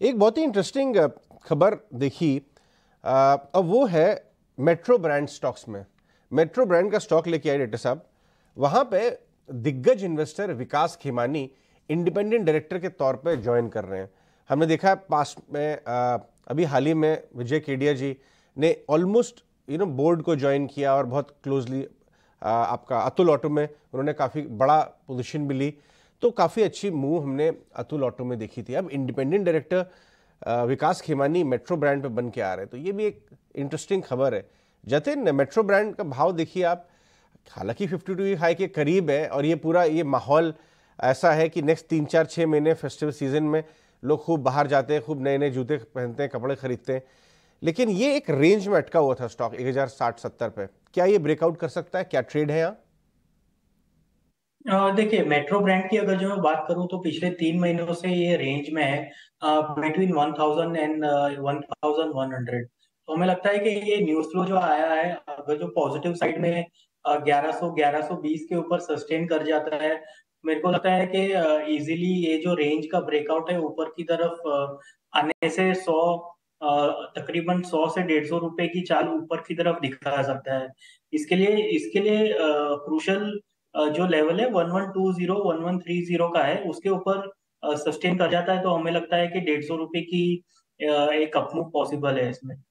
एक बहुत ही इंटरेस्टिंग खबर देखी, अब वो है मेट्रो ब्रांड स्टॉक्स में। मेट्रो ब्रांड का स्टॉक लेके आए डायरेक्टर साहब, वहाँ पे दिग्गज investor Vikas Khemani independent director के तौर पे ज्वाइन कर रहे हैं। हमने देखा पास में अभी हाल ही में विजय केडिया जी ने ऑलमोस्ट बोर्ड को ज्वाइन किया और बहुत क्लोजली आपका अतुल ऑटो में उन्होंने काफ़ी बड़ा पोजीशन भी ली, तो काफ़ी अच्छी मूव हमने अतुल ऑटो में देखी थी। अब independent director Vikas Khemani metro brand पे बन के आ रहे हैं, तो ये भी एक इंटरेस्टिंग खबर है। जतिन, मेट्रो ब्रांड का भाव देखिए आप, हालांकि 52 हाई के करीब है और ये पूरा ये माहौल ऐसा है कि नेक्स्ट 3-4-6 महीने फेस्टिवल सीजन में लोग खूब बाहर जाते हैं, खूब नए नए जूते पहनते हैं, कपड़े खरीदते हैं, लेकिन ये एक रेंज में अटका हुआ था स्टॉक 1060-70 पे। क्या ये ब्रेकआउट कर सकता है? क्या ट्रेड है यहाँ? देखिए, मेट्रो ब्रांड की अगर जो मैं बात करूँ तो पिछले 3 महीनों से ये रेंज में है, बिटवीन 1000 एंड 1100। तो हमें लगता है कि ये न्यूज फ्लो जो आया है, अगर जो पॉजिटिव साइड में 1100-1120 के ऊपर सस्टेन कर जाता है, मेरे को लगता है कि इजीली ये जो रेंज का ब्रेकआउट है ऊपर की तरफ आने से तकरीबन 100 से 150 रुपए की चाल ऊपर की तरफ दिखा सकता है। इसके लिए क्रूशल जो लेवल है 1120-1130 का है, उसके ऊपर सस्टेन कर जाता है तो हमें लगता है कि 150 रुपए की एक अपमूव पॉसिबल है इसमें।